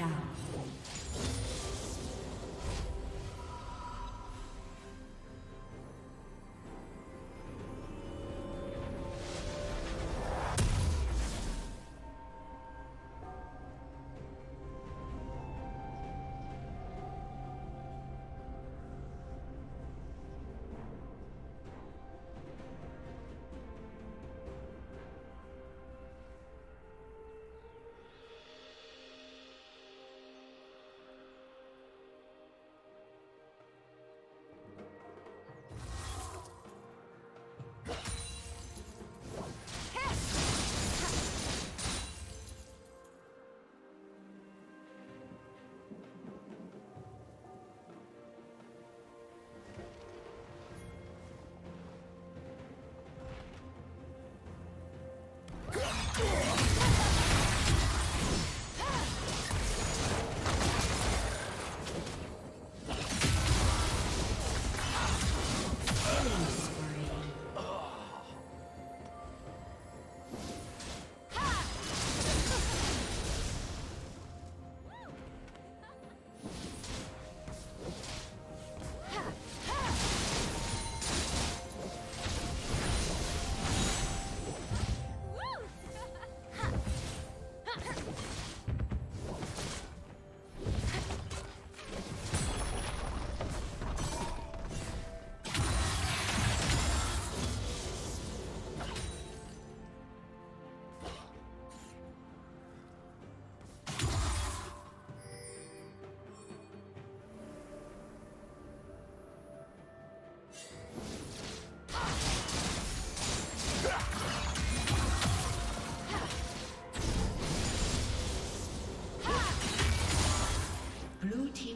down.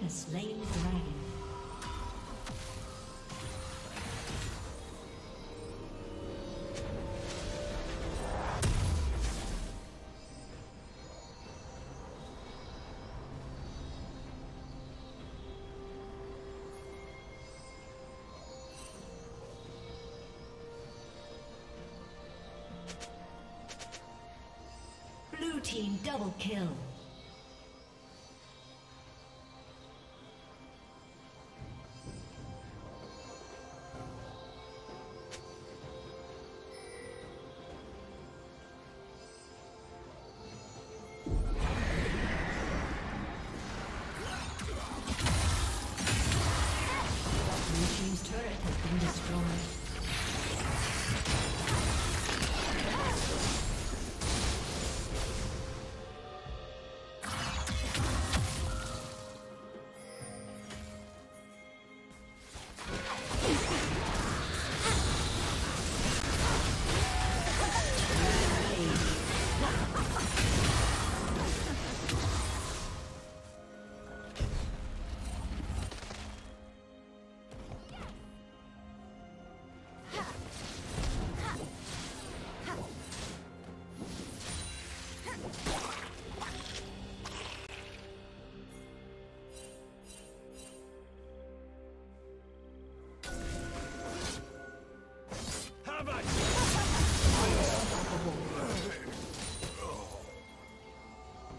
Slain the dragon. Blue team double kill.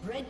Red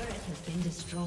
turret has been destroyed.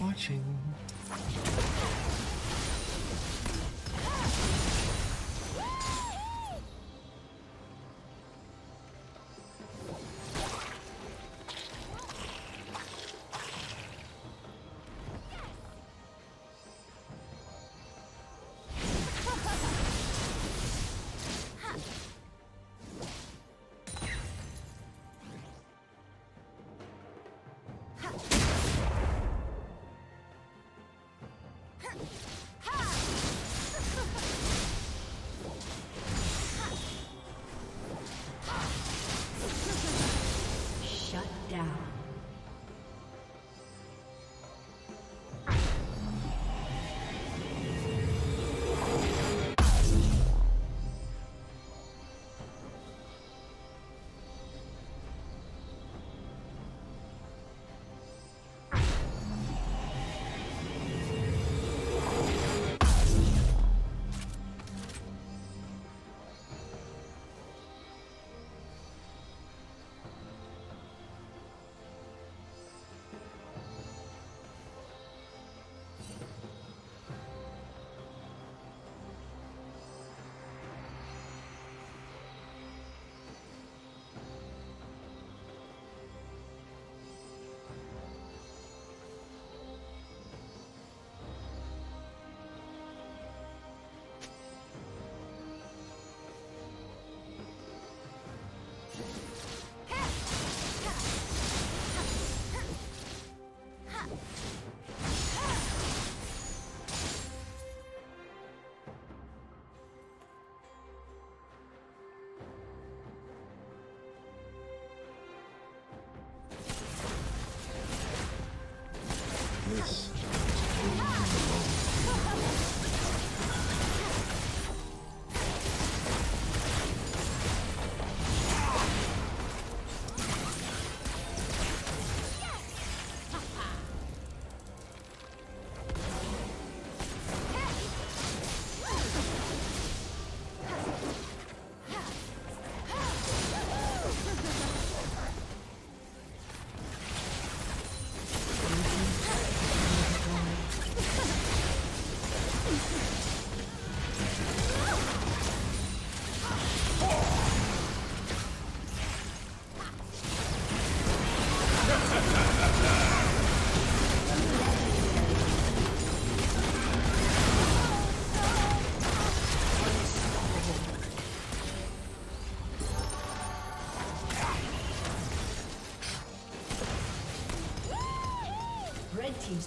Watching. team's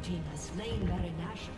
Team has slain Baron Nashor.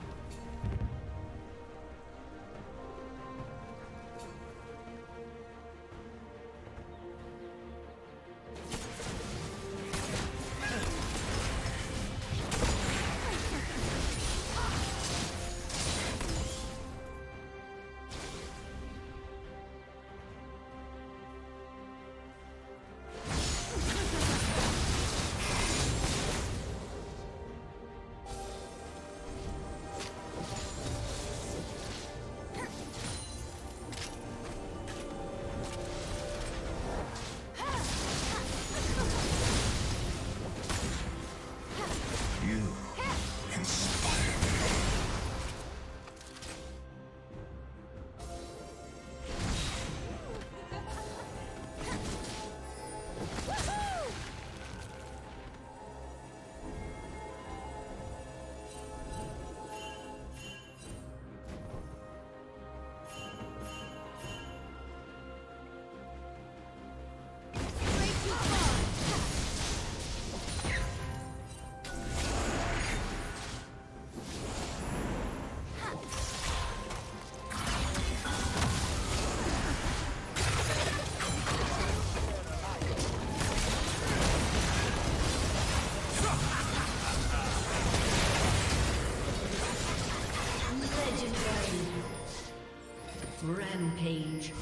Rampage.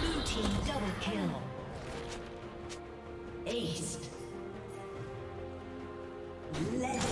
Blue team double kill. Ace. Let's